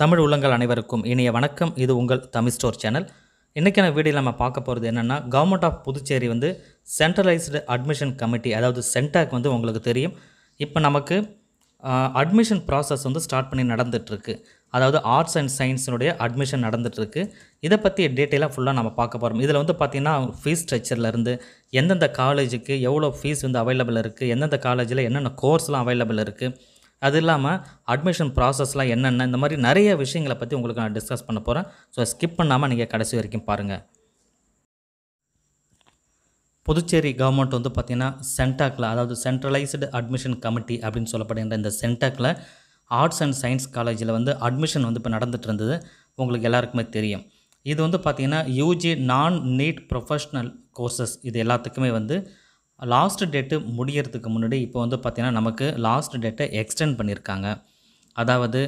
தமிழ் உள்ளங்கள் அனைவருக்கும் இனிய வணக்கம். இது உங்கள் தமிழ் ஸ்டோர் சேனல். இன்றைக்கான வீடியோவில் நம்ம பார்க்க போகிறது என்னென்னா, கவர்மெண்ட் ஆஃப் புதுச்சேரி வந்து சென்ட்ரலைஸ்டு அட்மிஷன் கமிட்டி, அதாவது சென்டாக் வந்து உங்களுக்கு தெரியும். இப்போ நமக்கு அட்மிஷன் ப்ராசஸ் வந்து ஸ்டார்ட் பண்ணி நடந்துகிட்ருக்கு. அதாவது ஆர்ட்ஸ் அண்ட் சயின்ஸினுடைய அட்மிஷன் நடந்துகிட்ருக்கு. இதை பற்றி டீட்டெயிலாக ஃபுல்லாக நம்ம பார்க்க போகிறோம். இதில் வந்து பார்த்திங்கன்னா ஃபீஸ் ஸ்ட்ரக்சர்லேருந்து எந்தெந்த காலேஜுக்கு எவ்வளோ ஃபீஸ் வந்து அவைலபிள் இருக்குது, எந்தெந்த காலேஜில் என்னென்ன கோர்ஸ்லாம் அவைலபிள் இருக்குது, அது இல்லாமல் அட்மிஷன் ப்ராசஸ்லாம் என்னென்ன, இந்த மாதிரி நிறைய விஷயங்களை பற்றி உங்களுக்கு நான் டிஸ்கஸ் பண்ண போகிறேன். ஸோ ஸ்கிப் பண்ணாமல் நீங்கள் கடைசி வரைக்கும் பாருங்கள். புதுச்சேரி கவர்மெண்ட் வந்து பார்த்திங்கன்னா சென்டாக்ல, அதாவது சென்ட்ரலைஸ்டு அட்மிஷன் கமிட்டி அப்படின்னு சொல்லப்படுகின்ற இந்த சென்டாக்ல ஆர்ட்ஸ் அண்ட் சயின்ஸ் காலேஜில் வந்து அட்மிஷன் வந்து இப்போ நடந்துகிட்டு இருந்தது. உங்களுக்கு எல்லாருக்குமே தெரியும். இது வந்து பார்த்திங்கன்னா யூஜி நான் நீட் ப்ரொஃபஷ்னல் கோர்சஸ் இது எல்லாத்துக்குமே வந்து லாஸ்ட் டேட்டு முடியறதுக்கு முன்னாடி இப்போ வந்து பார்த்திங்கன்னா நமக்கு லாஸ்ட் டேட்டை எக்ஸ்டெண்ட் பண்ணியிருக்காங்க. அதாவது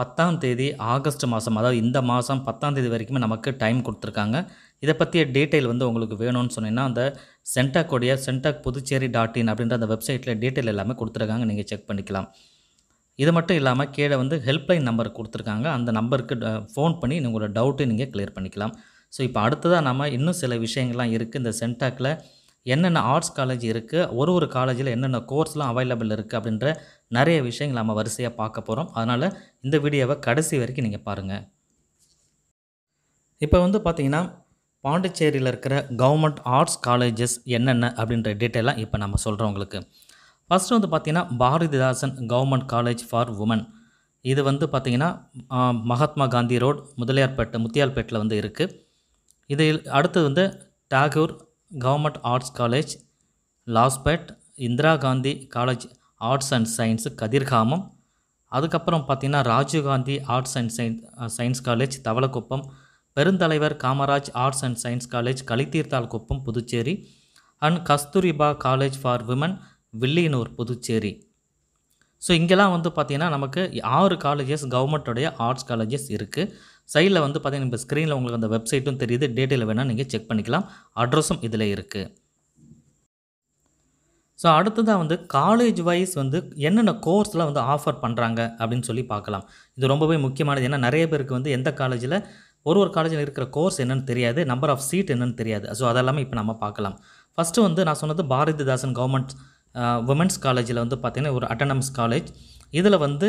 10ஆம் தேதி ஆகஸ்ட் மாதம், அதாவது இந்த மாதம் 10ஆம் தேதி வரைக்குமே நமக்கு டைம் கொடுத்துருக்காங்க. இதை பற்றிய டீட்டெயில் வந்து உங்களுக்கு வேணும்னு சொன்னிங்கன்னா அந்த சென்டாக்கோடைய sentac.puducherry.in அப்படின்ற அந்த வெப்சைட்டில் டீட்டெயில் எல்லாமே கொடுத்துருக்காங்க, நீங்கள் செக் பண்ணிக்கலாம். இது மட்டும் இல்லாமல் கீழே வந்து ஹெல்ப்லைன் நம்பர் கொடுத்துருக்காங்க. அந்த நம்பருக்கு ஃபோன் பண்ணி உங்களோட டவுட்டை நீங்கள் கிளியர் பண்ணிக்கலாம். ஸோ இப்போ அடுத்ததாக நம்ம இன்னும் சில விஷயங்கள்லாம் இருக்குது. இந்த சென்டாக்கில் என்னென்ன ஆர்ட்ஸ் காலேஜ் இருக்குது, ஒரு காலேஜில் என்னென்ன கோர்ஸ்லாம் அவைலபிள் இருக்குது அப்படின்ற நிறைய விஷயங்கள் நம்ம வரிசையாக பார்க்க போகிறோம். அதனால் இந்த வீடியோவை கடைசி வரைக்கும் நீங்கள் பாருங்கள். இப்போ வந்து பார்த்திங்கன்னா பாண்டிச்சேரியில் இருக்கிற கவர்மெண்ட் ஆர்ட்ஸ் காலேஜஸ் என்னென்ன அப்படின்ற டீட்டெயிலாம் இப்போ நம்ம சொல்கிறோம் உங்களுக்கு. ஃபஸ்ட்டு வந்து பார்த்திங்கன்னா Bharathidasan government college for women. இது வந்து பார்த்திங்கன்னா மகாத்மா காந்தி ரோடு, முத்தியால்பேட்டில் வந்து இருக்குது. இது அடுத்தது வந்து Tagore government arts college Lawspet, Indira Gandhi college arts and science Kathirkamam, அதுக்கப்புறம் பார்த்திங்கன்னா Rajiv Gandhi arts and science college Thavalakuppam, பெருந்தலைவர் Kamaraj arts and science college Kalitheerthalkuppam Puducherry, and Kasturba college for women Villianur Puducherry. So இங்கெல்லாம் வந்து பார்த்திங்கன்னா நமக்கு 6 காலேஜஸ் கவர்மெண்ட்டுடைய ஆர்ட்ஸ் காலேஜஸ் இருக்குது. சைடில் வந்து பார்த்திங்கன்னா இப்போ ஸ்க்ரீனில் உங்களுக்கு அந்த வெப்சைட்டும் தெரியுது. டீட்டெயில் வேணால் நீங்கள் செக் பண்ணிக்கலாம். அட்ரஸும் இதில் இருக்குது. ஸோ அடுத்ததாக வந்து காலேஜ் வைஸ் வந்து என்னென்ன கோர்ஸில் வந்து ஆஃபர் பண்ணுறாங்க அப்படின்னு சொல்லி பார்க்கலாம். இது ரொம்பவே முக்கியமானது. ஏன்னா நிறைய பேருக்கு வந்து எந்த காலேஜில் ஒரு காலேஜில் இருக்கிற கோர்ஸ் என்னென்னு தெரியாது, நம்பர் ஆஃப் சீட் என்னென்னு தெரியாது. ஸோ அதெல்லாமே இப்போ நம்ம பார்க்கலாம். ஃபஸ்ட்டு வந்து நான் சொன்னது பாரதிதாசன் கவர்மெண்ட் உமன்ஸ் காலேஜில் வந்து பார்த்திங்கன்னா ஒரு அட்டானமஸ் காலேஜ். இதில் வந்து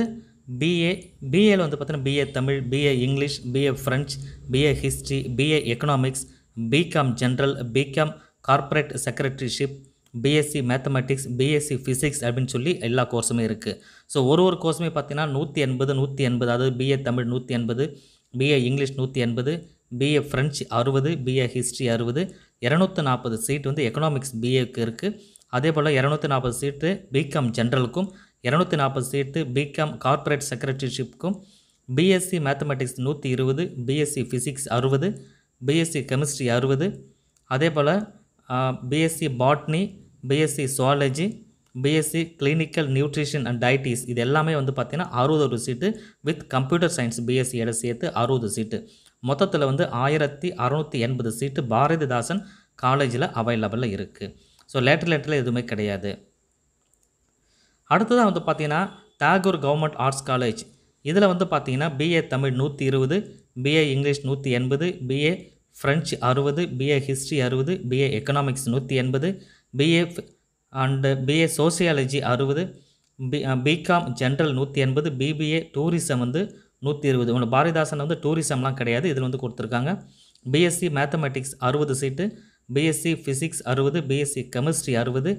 பிஏயில் வந்து பார்த்திங்கன்னா BA Tamil, BA English, BA French, BA history, BA economics, BCom general, BCom corporate secretaryship, BSc mathematics, BSc physics அப்படின்னு சொல்லி எல்லா கோர்ஸுமே இருக்குது. ஸோ ஒரு கோர்ஸுமே பார்த்திங்கன்னா 180, அதாவது BA Tamil 180, BA English 180, BA French 60, BA history 60, 240 seat வந்து எக்கனாமிக்ஸ் பிஏக்கு இருக்குது. அதே போல் 240 சீட்டு பிகாம் ஜென்ரலுக்கும், 240 சீட்டு பிகாம் கார்ப்பரேட் செக்ரட்டரிஷிப்புக்கும், BSc mathematics 120, BSc physics 60, BSc chemistry 60, அதே போல் BSc botany, BSc zoology, BSc clinical nutrition and dietetics இது எல்லாமே வந்து பார்த்திங்கன்னா 61 seat with computer science BSc இடம் சேர்த்து 60 சீட்டு. மொத்தத்தில் வந்து 1680 சீட்டு பாரதிதாசன் காலேஜில் அவைலபிளாக இருக்குது. ஸோ லேட்டரில் எதுவுமே கிடையாது. அடுத்ததாக வந்து பார்த்திங்கன்னா டாகூர் கவர்மெண்ட் ஆர்ட்ஸ் காலேஜ். இதில் வந்து பார்த்திங்கன்னா BA Tamil 120, BA English 180, BA French 60, BA history 60, BA economics 180, BA and BA sociology 60, BCom general 180, BBA tourism வந்து 120. உங்களுக்கு பாரதிதாசன் வந்து டூரிசம்லாம் கிடையாது, இதில் வந்து கொடுத்துருக்காங்க. BSc mathematics 60 seat, BSc physics 60, BSc chemistry 60,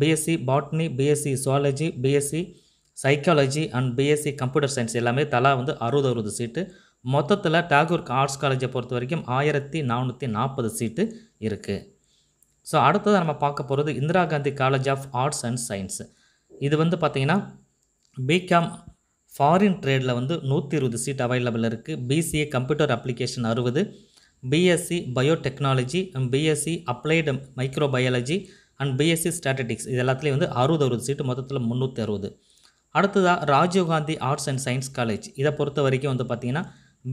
BSc botany, BSc zoology, BSc psychology and BSc computer science எல்லாமே தலா வந்து 60 சீட்டு. மொத்தத்தில் டாகூர் ஆர்ட்ஸ் காலேஜை பொறுத்த வரைக்கும் 1440 சீட்டு இருக்குது. ஸோ அடுத்ததாக நம்ம பார்க்க போகிறது Indira Gandhi college of arts and science. இது வந்து பார்த்திங்கன்னா பிகாம் ஃபாரின் ட்ரேடில் வந்து 120 சீட் அவைலபிள் இருக்குது. BCA computer application 60, BSc biotechnology and BSc applied microbiology and BSc statistics இது எல்லாத்துலேயும் வந்து 60 சீட்டு, மொத்தத்தில் 360. அடுத்ததாக Rajiv Gandhi arts and science college. இதை பொறுத்த வரைக்கும் வந்து பார்த்திங்கன்னா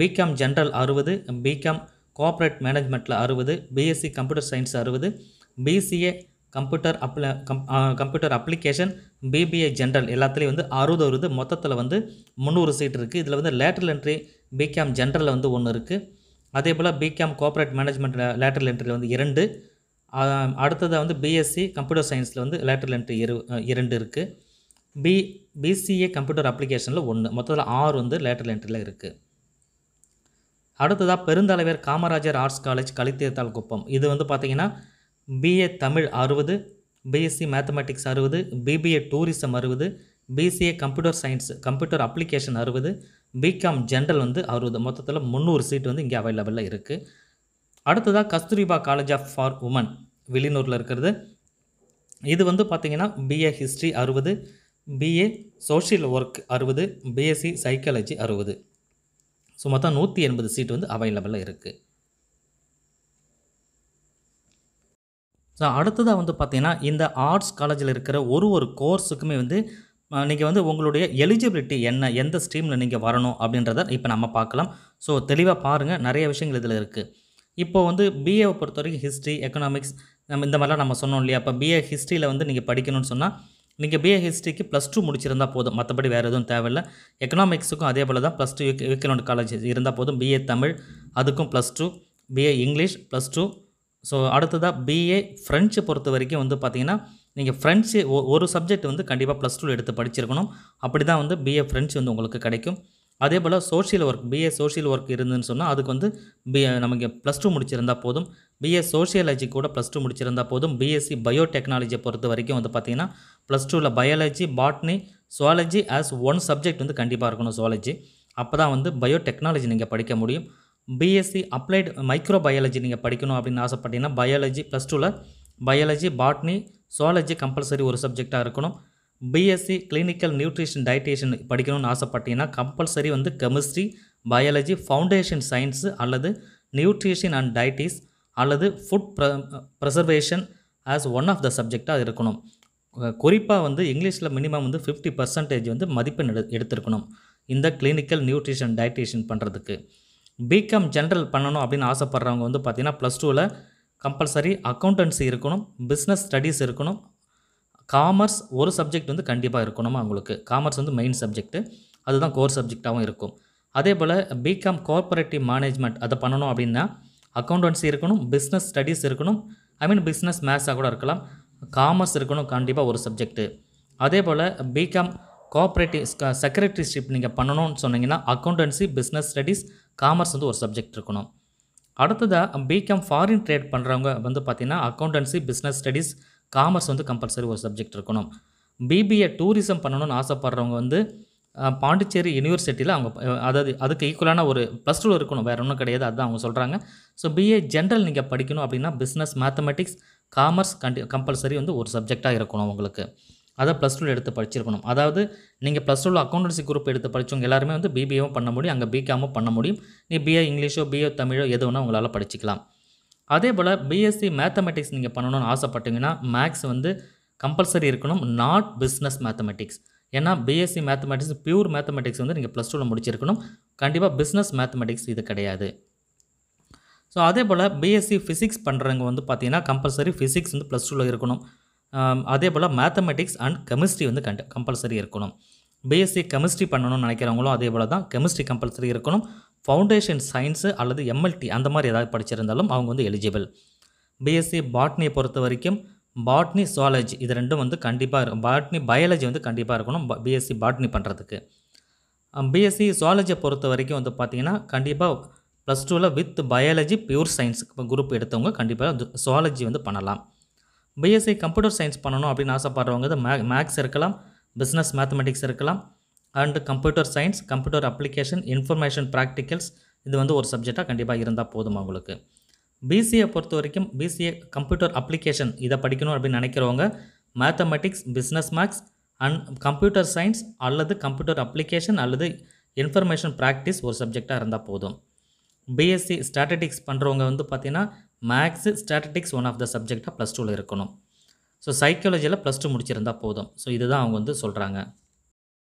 பிகாம் ஜென்ரல் 60, பிகாம் கோஆப்ரேட் மேனேஜ்மெண்ட்டில் 60, BSc computer science 60, BCA computer application, BBA general எல்லாத்துலேயும் வந்து 60 வருது, மொத்தத்தில் வந்து 300 சீட் இருக்குது. இதில் வந்து lateral entry பிகாம் ஜென்ரலில் வந்து ஒன்று இருக்குது. அதே போல் BCom cooperative management lateral entry வந்து 2, அடுத்ததாக வந்து பிஎஸ்சி கம்ப்யூட்டர் சயின்ஸில் வந்து lateral entry 2 இருக்குது. BCA கம்ப்யூட்டர் அப்ளிகேஷனில் 1, மொத்தத்தில் 6 வந்து lateral entryயில் இருக்குது. அடுத்ததாக பெருந்தலைவர் Kamarajar arts college Kalitheerthalkuppam, இது வந்து பார்த்திங்கன்னா BA Tamil 60, BSc mathematics 60, BBA tourism 60, BCA computer science computer application 60, BCom general வந்து 60, மொத்தத்தில் 300 சீட் வந்து இங்கே அவைலபிளாக இருக்குது. அடுத்ததாக Kasturba college of for women வெளியூரில் இருக்கிறது, இது வந்து பார்த்திங்கன்னா BA history 60, BA social work 60, BSc psychology 60, so மொத்தம் 180 சீட் வந்து அவைலபிளாக இருக்குது. ஸோ அடுத்ததாக வந்து பார்த்திங்கன்னா இந்த ஆர்ட்ஸ் காலேஜில் இருக்கிற ஒரு கோர்ஸுக்குமே வந்து நீங்கள் வந்து உங்களுடைய எலிஜிபிலிட்டி என்ன, எந்த ஸ்ட்ரீமில் நீங்கள் வரணும் அப்படின்றத இப்போ நம்ம பார்க்கலாம். ஸோ தெளிவாக பாருங்கள், நிறைய விஷயங்கள் இதில் இருக்குது. இப்போது வந்து பிஏவை பொறுத்த வரைக்கும் ஹிஸ்ட்ரி, எக்கனாமிக்ஸ் இந்த மாதிரிலாம் நம்ம சொன்னோம் இல்லையா. அப்போ பிஏ ஹிஸ்ட்ரியில் வந்து நீங்கள் படிக்கணும்னு சொன்னால் நீங்கள் பிஏ ஹிஸ்ட்ரிக்கு +2 முடிச்சிருந்தால் போதும், மற்றபடி வேறு எதுவும் தேவையில்லை. எக்கனாமிக்ஸுக்கும் அதே போல் தான் +2 ஈக்குவலண்ட் காலேஜ் இருந்தால் போதும். பிஏ தமிழ் அதுக்கும் +2, பிஏ இங்கிலீஷ் +2. ஸோ அடுத்ததாக பிஏ ஃப்ரெஞ்சு பொறுத்த வரைக்கும் வந்து பார்த்திங்கன்னா நீங்கள் ஃப்ரெஞ்சு ஒரு சப்ஜெக்ட் வந்து கண்டிப்பாக +2 எடுத்து படிச்சிருக்கணும், அப்படி தான் வந்து பிஏ ஃப்ரெஞ்சு வந்து உங்களுக்கு கிடைக்கும். அதே போல் social work, BA social work இருந்துன்னு சொன்னால் அதுக்கு வந்து நமக்கு +2 முடிச்சிருந்தால் போதும். பிஏ சோஷியாலஜி கூட +2 முடிச்சிருந்தால் போதும். பிஎஸ்சி பயோடெக்னாலஜியை பொறுத்த வரைக்கும் வந்து பார்த்திங்கன்னா +2வில் biology, botany, zoology as 1 subject வந்து கண்டிப்பாக இருக்கணும் சுவாலஜி, அப்போ தான் வந்து பயோடெக்னாலஜி நீங்கள் படிக்க முடியும். பிஎஸ்சி அப்ளைடு மைக்ரோ பயாலஜி நீங்கள் படிக்கணும் அப்படின்னு ஆசைப்பட்டீங்கன்னா பயாலஜி +2வில் பயாலஜி, பாட்னி, சுவாலஜி கம்பல்சரி ஒரு சப்ஜெக்டாக இருக்கணும். பிஎஸ்சி கிளினிக்கல் நியூட்ரிஷன் டயட்டேஷன் படிக்கணும்னு ஆசைப்பட்டீங்கன்னா கம்பல்சரி வந்து கெமிஸ்ட்ரி, பயாலஜி, ஃபவுண்டேஷன் சயின்ஸு அல்லது நியூட்ரிஷன் அண்ட் டயட்டீஸ் அல்லது food preservation as 1 of the சப்ஜெக்டாக இருக்கணும். குறிப்பாக வந்து இங்கிலீஷில் மினிமம் வந்து 50% வந்து மதிப்பெண் எடுத்திருக்கணும் இந்த கிளினிக்கல் நியூட்ரிஷன் டயட்டேஷன் பண்ணுறதுக்கு. பிகாம் ஜென்ரல் பண்ணணும் அப்படின்னு ஆசைப்பட்றவங்க வந்து பார்த்திங்கன்னா +2வில் கம்பல்சரி அக்கௌண்டன்சி இருக்கணும், பிஸ்னஸ் ஸ்டடீஸ் இருக்கணும், காமர்ஸ் ஒரு சப்ஜெக்ட் வந்து கண்டிப்பாக இருக்கணுமா உங்களுக்கு. காமர்ஸ் வந்து மெயின் சப்ஜெக்ட்டு, அதுதான் கோர் சப்ஜெக்டாகவும் இருக்கும். அதே போல் பிகாம் கார்பரேட்டிவ் மேனேஜ்மெண்ட் அதை பண்ணணும் அப்படின்னா அக்கௌண்டன்சி இருக்கணும், பிஸ்னஸ் ஸ்டடீஸ் இருக்கணும், பிஸ்னஸ் மேத்ஸாக கூட இருக்கலாம், காமர்ஸ் இருக்கணும் கண்டிப்பாக ஒரு சப்ஜெக்ட்டு. அதே போல் பிகாம் கோஆப்ரேட்டிவ் செக்ரட்டரிஷிப் நீங்கள் பண்ணணும்னு சொன்னீங்கன்னா அக்கௌண்டன்சி, பிஸ்னஸ் ஸ்டடீஸ், காமர்ஸ் வந்து ஒரு சப்ஜெக்ட் இருக்கணும். அடுத்ததாக பிகாம் ஃபாரின் ட்ரேட் பண்ணுறவங்க வந்து பார்த்திங்கன்னா அக்கௌண்டன்சி, பிஸ்னஸ் ஸ்டடீஸ், காமர்ஸ் வந்து கம்பல்சரி ஒரு சப்ஜெக்ட் இருக்கணும். பிபிஏ டூரிசம் பண்ணணும்னு ஆசைப்பட்றவங்க வந்து பாண்டிச்சேரி யூனிவர்சிட்டியில் அவங்க அதாவது அதுக்கு ஈக்குவலான ஒரு +2 இருக்கணும், வேறு ஒன்றும் கிடையாது, அதுதான் அவங்க சொல்கிறாங்க. ஸோ பிஏ ஜென்ரல் நீங்கள் படிக்கணும் அப்படின்னா பிஸ்னஸ், மேத்தமெட்டிக்ஸ், காமர்ஸ் கம்பல்சரி வந்து ஒரு சப்ஜெக்டாக இருக்கணும் உங்களுக்கு, அதை +2 எடுத்து படிச்சிருக்கணும். அதாவது நீங்கள் +2 அக்கௌண்டன்சி குரூப் எடுத்து படித்தவங்க எல்லாருமே வந்து பிபிஏவும் பண்ண முடியும், அங்கே பிகாமும் பண்ண முடியும். நீ பிஏ இங்கிலீஷோ பிஏ தமிழோ எது வேணால் உங்களால் படிச்சிக்கலாம். அதே போல் பிஎஸ்சி மேத்தமெட்டிக்ஸ் நீங்கள் பண்ணணும்னு ஆசைப்பட்டீங்கன்னா மேக்ஸ் வந்து கம்பல்சரி இருக்கணும், நாட் பிஸ்னஸ் மேத்தமெட்டிக்ஸ். ஏன்னா பிஎஸ்சி மேத்தமெட்டிக்ஸ் பியூர் மேத்தமெட்டிக்ஸ் வந்து நீங்கள் +2வில் முடிச்சிருக்கணும், கண்டிப்பாக பிஸ்னஸ் மேத்தமெட்டிக்ஸ் இது கிடையாது. ஸோ அதே போல் பிஎஸ்சி ஃபிசிக்ஸ் பண்ணுறவங்க வந்து பார்த்திங்கன்னா கம்பல்சரி ஃபிசிக்ஸ் வந்து +2வில் இருக்கணும். அதே போல் மேத்தமெட்டிக்ஸ் அண்ட் கெமிஸ்ட்ரி வந்து கம்பல்சரி இருக்கணும். பிஎஸ்சி கெமிஸ்ட்ரி பண்ணணும்னு நினைக்கிறவங்களும் அதே போல் தான் கெமிஸ்ட்ரி கம்பல்சரி இருக்கணும். ஃபவுண்டேஷன் சயின்ஸு அல்லது எம்எல்டி அந்த மாதிரி ஏதாவது படிச்சிருந்தாலும் அவங்க வந்து எலிஜிபிள். பிஎஸ்சி பாட்னியை பொறுத்த வரைக்கும் பாட்னி, சுவாலஜி இது ரெண்டும் வந்து கண்டிப்பாக இருக்கும். பாட்னி பயாலஜி வந்து கண்டிப்பாக இருக்கணும் பிஎஸ்சி பாட்னி பண்ணுறதுக்கு. பிஎஸ்சி சுவாலஜியை பொறுத்த வரைக்கும் வந்து பார்த்திங்கன்னா கண்டிப்பாக +2வில் with biology pure science group எடுத்தவங்க கண்டிப்பாக சுவாலஜி வந்து பண்ணலாம். பிஎஸ்சி கம்ப்யூட்டர் சயின்ஸ் பண்ணணும் அப்படின்னு ஆசைப்படுறவங்க இது மேக்ஸ் இருக்கலாம், பிஸ்னஸ் மேத்தமெட்டிக்ஸ் இருக்கலாம் and computer science, computer application, information practicals இது வந்து ஒரு சப்ஜெக்டாக கண்டிப்பாக இருந்தால் போதும் அவங்களுக்கு. பிசிஏ பொறுத்த வரைக்கும் பிசிஏ கம்ப்யூட்டர் அப்ளிகேஷன் இதை படிக்கணும் அப்படின்னு நினைக்கிறவங்க mathematics, business maths and computer science அல்லது கம்ப்யூட்டர் அப்ளிகேஷன் அல்லது இன்ஃபர்மேஷன் ப்ராக்டிஸ் ஒரு சப்ஜெக்டாக இருந்தால் போதும். பிஎஸ்சி ஸ்டாட்டிஸ்டிக்ஸ் பண்ணுறவங்க வந்து பார்த்திங்கன்னா மேக்ஸு, ஸ்டாட்டிஸ்டிக்ஸ் 1 ஆஃப் த சப்ஜெக்டாக +2வில் இருக்கணும். ஸோ சைக்காலஜியில் +2 முடிச்சிருந்தால் போதும். ஸோ இதுதான் அவங்க வந்து சொல்கிறாங்க.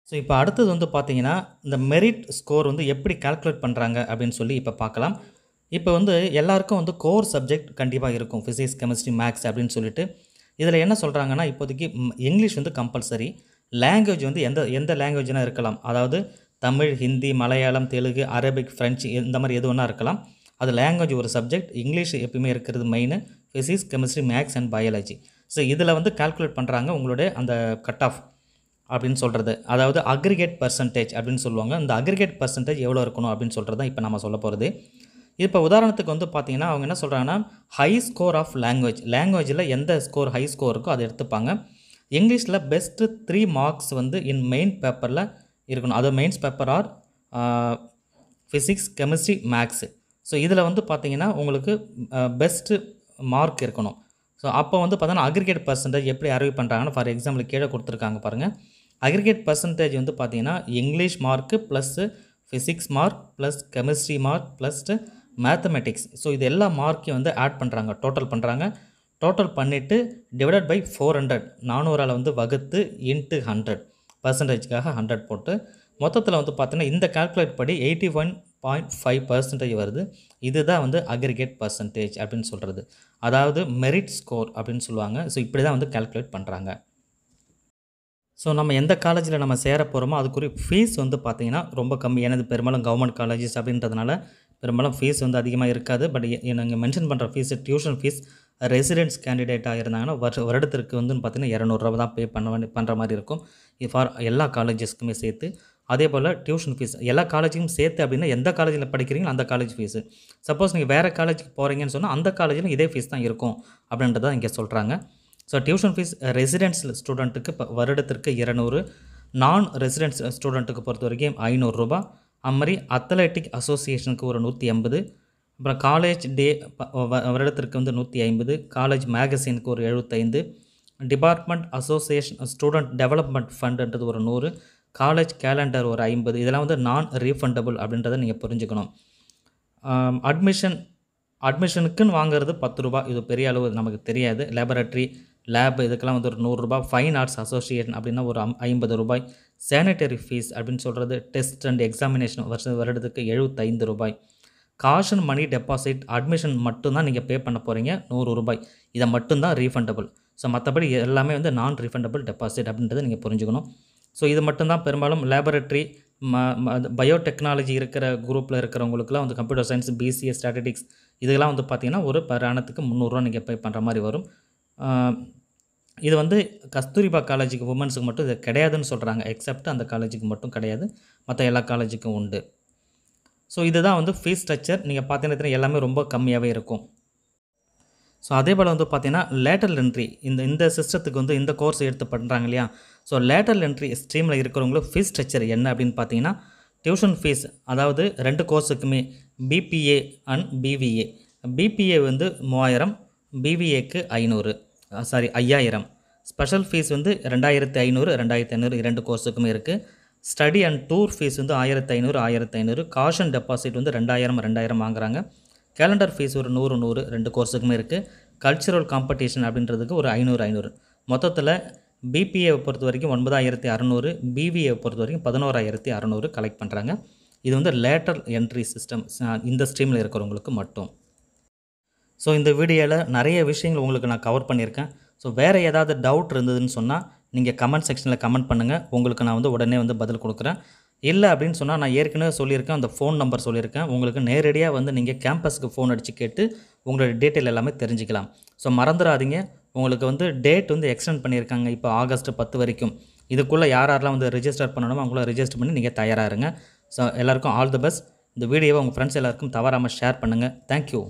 ஸோ இப்போ அடுத்தது வந்து பார்த்திங்கன்னா இந்த மெரிட் ஸ்கோர் வந்து எப்படி கால்குலேட் பண்ணுறாங்க அப்படின்னு சொல்லி இப்போ பார்க்கலாம். இப்போ வந்து எல்லாேருக்கும் வந்து கோர் சப்ஜெக்ட் கண்டிப்பாக இருக்கும் ஃபிசிக்ஸ், கெமிஸ்ட்ரி, மேக்ஸ் அப்படின்னு சொல்லிட்டு இதில் என்ன சொல்கிறாங்கன்னா, இப்போதைக்கு இங்கிலீஷ் வந்து கம்பல்சரி, லாங்குவேஜ் வந்து எந்த எந்த லாங்குவேஜ்னால் இருக்கலாம், அதாவது தமிழ், ஹிந்தி, மலையாளம், தெலுங்கு, அரபிக், ஃப்ரெஞ்சு, இந்த மாதிரி எது ஒன்றா இருக்கலாம். அது லாங்குவேஜ் ஒரு சப்ஜெக்ட், இங்கிலீஷ் எப்பயுமே இருக்கிறது main, physics, chemistry, maths and biology. So இதில் வந்து கால்குலேட் பண்ணுறாங்க உங்களுடைய அந்த கட் ஆஃப் அப்படின்னு சொல்கிறது, அதாவது அக்ரிகேட் பர்சன்டேஜ் அப்படின்னு சொல்லுவாங்க. இந்த அக்ரிகேட் பர்சன்டேஜ் எவ்வளோ இருக்கணும் அப்படின்னு சொல்கிறது தான் இப்போ நம்ம சொல்ல போகிறது. இப்போ உதாரணத்துக்கு வந்து பார்த்திங்கன்னா, அவங்க என்ன சொல்கிறாங்கன்னா, ஹை ஸ்கோர் ஆஃப் லாங்குவேஜ், லாங்குவேஜில் எந்த ஸ்கோர் ஹை ஸ்கோர் இருக்கோ அதை எடுத்துப்பாங்க. இங்கிலீஷில் பெஸ்ட்டு 3 மார்க்ஸ் வந்து இன் மெயின் பேப்பரில் இருக்கணும், அது mains paper are physics, chemistry, maths. So இதில் வந்து பார்த்திங்கன்னா உங்களுக்கு பெஸ்ட்டு மார்க் இருக்கணும். ஸோ அப்போ வந்து பார்த்தோன்னா அக்ரிகேட் பர்சன்டேஜ் எப்படி அறிவு பண்ணுறாங்கன்னா, ஃபார் எக்ஸாம்பிள் கீழே கொடுத்துருக்காங்க பாருங்கள். அக்ரிகேட் பர்சன்டேஜ் வந்து பார்த்திங்கன்னா English mark plus physics mark plus chemistry mark plus mathematics. So இது எல்லா மார்க்கையும் வந்து ஆட் பண்ணுறாங்க, டோட்டல் பண்ணுறாங்க. டோட்டல் பண்ணிவிட்டு டிவைடட் பை 400, 400ஆல் வந்து வகுத்து இன்ட்டு 100, பர்சன்டேஜ்க்காக 100 போட்டு மொத்தத்தில் வந்து பார்த்தீங்கன்னா இந்த கால்குலேட் படி 81.5% வருது. இதுதான் வந்து அக்ரிகேட் பர்சன்டேஜ் அப்படின்னு சொல்கிறது, அதாவது மெரிட் ஸ்கோர் அப்படின்னு சொல்லுவாங்க. ஸோ இப்படி தான் வந்து கால்குலேட் பண்ணுறாங்க. ஸோ நம்ம எந்த காலேஜில் நம்ம சேர போகிறோமோ அதுக்குரிய ஃபீஸ் வந்து பார்த்திங்கன்னா ரொம்ப கம்மி, எனது பெரும்பாலும் கவர்மெண்ட் காலேஜஸ் அப்படின்றதுனால பெரும்பாலும் ஃபீஸ் வந்து அதிகமாக இருக்காது. பட் நாங்கள் மென்ஷன் பண்ணுற ஃபீஸு டியூஷன் ஃபீஸ், ரெசிடென்ட்ஸ் கேண்டிடேட்டாக இருந்தாங்கன்னா வருடத்திற்கு வந்து பார்த்திங்கன்னா 200 ரூபா தான் பே பண்ணுற மாதிரி இருக்கும் ஃபார் எல்லா காலேஜஸ்க்குமே சேர்த்து. அதே போல் டியூஷன் ஃபீஸ் எல்லா காலேஜுக்கும் சேர்த்து அப்படின்னா எந்த காலேஜில் படிக்கிறீங்களோ அந்த காலேஜ் ஃபீஸு. சப்போஸ் நீங்கள் வேறு காலேஜுக்கு போகிறீங்கன்னு சொன்னால் அந்த காலேஜில் இதே ஃபீஸ் தான் இருக்கும் அப்படின்றத இங்கே சொல்கிறாங்க. ஸோ டியூஷன் ஃபீஸ் ரெசிடென்ட்ஸில் ஸ்டூடெண்ட்டுக்கு இப்போ வருடத்திற்கு 200, நான் ரெசிடென்ட்ஸ் ஸ்டூடெண்ட்டுக்கு பொறுத்த வரைக்கும் 500 ரூபா. அதுமாதிரி அத்லெட்டிக் அசோசியேஷனுக்கு ஒரு 180, அப்புறம் காலேஜ் டே வருடத்திற்கு வந்து 150, காலேஜ் மேகசினுக்கு ஒரு 75, டிபார்ட்மெண்ட் அசோசியேஷன் ஸ்டூடெண்ட் டெவலப்மெண்ட் ஃபண்டுன்றது ஒரு 100, காலேஜ் கேலண்டர் ஒரு 50. இதெல்லாம் வந்து நான் ரீஃபண்டபுள் அப்படின்றத நீங்கள் புரிஞ்சுக்கணும். அட்மிஷனுக்குன்னு வாங்குறது 10 ரூபா, இது பெரிய அளவு நமக்கு தெரியாது. லேபரேட்டரி லேப் இதுக்கெல்லாம் வந்து ஒரு 100 ரூபா. ஃபைன் ஆர்ட்ஸ் அசோசியேஷன் அப்படின்னா ஒரு 50 ரூபாய். சானிட்டரி ஃபீஸ் அப்படின்னு சொல்கிறது டெஸ்ட் அண்ட் எக்ஸாமினேஷன் வருடத்துக்கு 75 ரூபாய். காஷன் மணி டெபாசிட் அட்மிஷன் மட்டும்தான் நீங்கள் பே பண்ண போகிறீங்க 100 ரூபாய், இதை மட்டும்தான் ரீஃபண்டபுள். ஸோ மற்றபடி எல்லாமே வந்து நான் ரீஃபண்டபுள் டெபாசிட் அப்படின்றத நீங்கள் புரிஞ்சுக்கணும். ஸோ இது மட்டும்தான் பெரும்பாலும் லேபரேட்டரி பயோடெக்னாலஜி இருக்கிற குரூப்பில் இருக்கிறவங்களுக்குலாம் வந்து கம்ப்யூட்டர் சயின்ஸ், பிசிஎஸ், ஸ்டாட்டிஸ்டிக்ஸ் இதெல்லாம் வந்து பார்த்திங்கன்னா ஒரு பராணத்துக்கு 300 ரூபா நீங்கள் பே பண்ணுற மாதிரி வரும். இது வந்து கஸ்தூரிபா காலேஜுக்கு உமன்ஸுக்கு மட்டும் இது கிடையாதுன்னு சொல்கிறாங்க, எக்ஸப்ட் அந்த காலேஜுக்கு மட்டும் கிடையாது, மற்ற எல்லா காலேஜுக்கும் உண்டு. ஸோ இதுதான் வந்து ஃபீஸ் ஸ்ட்ரக்சர். நீங்கள் பார்த்தீங்கன்னா எல்லாமே ரொம்ப கம்மியாகவே இருக்கும். ஸோ அதே போல் வந்து பார்த்திங்கன்னா லேட்டரல் என்ட்ரி இந்த இந்த சிஸ்டத்துக்கு வந்து இந்த கோர்ஸ் எடுத்து பண்ணுறாங்க இல்லையா. ஸோ லேட்டரல் என்ட்ரி ஸ்ட்ரீமில் இருக்கிறவங்களுக்கு ஃபீஸ் ஸ்ட்ரக்சர் என்ன அப்படின்னு பார்த்தீங்கன்னா, டியூஷன் ஃபீஸ் அதாவது 2 கோர்ஸுக்குமே பிபிஏ அண்ட் பிவிஏ. பிபிஏ வந்து 3000, பிவிஏக்கு 5000. ஸ்பெஷல் ஃபீஸ் வந்து 2500, 2500 2 கோர்ஸுக்குமே இருக்குது. ஸ்டடி அண்ட் டூர் ஃபீஸ் வந்து 1500. காஷன் டெபாசிட் வந்து 2000 வாங்குறாங்க. கேலண்டர் ஃபீஸ் ஒரு 100 2 கோர்ஸுக்குமே இருக்குது. கல்ச்சுரல் காம்படிஷன் அப்படின்றதுக்கு ஒரு 500. மொத்தத்தில் பிபிஏவை பொறுத்த வரைக்கும் 9600, பிவிஏவை பொறுத்த வரைக்கும் 11600 கலெக்ட் பண்ணுறாங்க. இது வந்து லேட்டர் என்ட்ரி சிஸ்டம் இந்த ஸ்ட்ரீமில் இருக்கிறவங்களுக்கு மட்டும். ஸோ இந்த வீடியோவில் நிறைய விஷயங்கள் உங்களுக்கு நான் கவர் பண்ணியிருக்கேன். ஸோ வேறு ஏதாவது டவுட் இருந்ததுன்னு சொன்னால் நீங்கள் கமெண்ட் செக்ஷனில் கமெண்ட் பண்ணுங்கள், உங்களுக்கு நான் வந்து உடனே வந்து பதில் கொடுக்குறேன். இல்லை அப்படின்னு சொன்னால் நான் ஏற்கனவே சொல்லியிருக்கேன், அந்த ஃபோன் நம்பர் சொல்லியிருக்கேன், உங்களுக்கு நேரடியாக வந்து நீங்கள் கேம்பஸ்க்கு ஃபோன் அடித்து கேட்டு உங்களுடைய டீட்டெயில் எல்லாமே தெரிஞ்சுக்கலாம். ஸோ மறந்துடாதீங்க, உங்களுக்கு வந்து டேட் வந்து எக்ஸ்டெண்ட் பண்ணியிருக்காங்க இப்போ ஆகஸ்ட் 10 வரைக்கும். இதுக்குள்ளே யாரெல்லாம் வந்து ரிஜிஸ்டர் பண்ணணுமோ அவங்களாம் ரிஜிஸ்டர் பண்ணி நீங்கள் தயாராக இருங்க. ஸோ எல்லாேருக்கும் ஆல் தி பெஸ்ட். இந்த வீடியோவை உங்கள் ஃப்ரெண்ட்ஸ் எல்லாேருக்கும் தவறாமல் ஷேர் பண்ணுங்கள். தேங்க்யூ.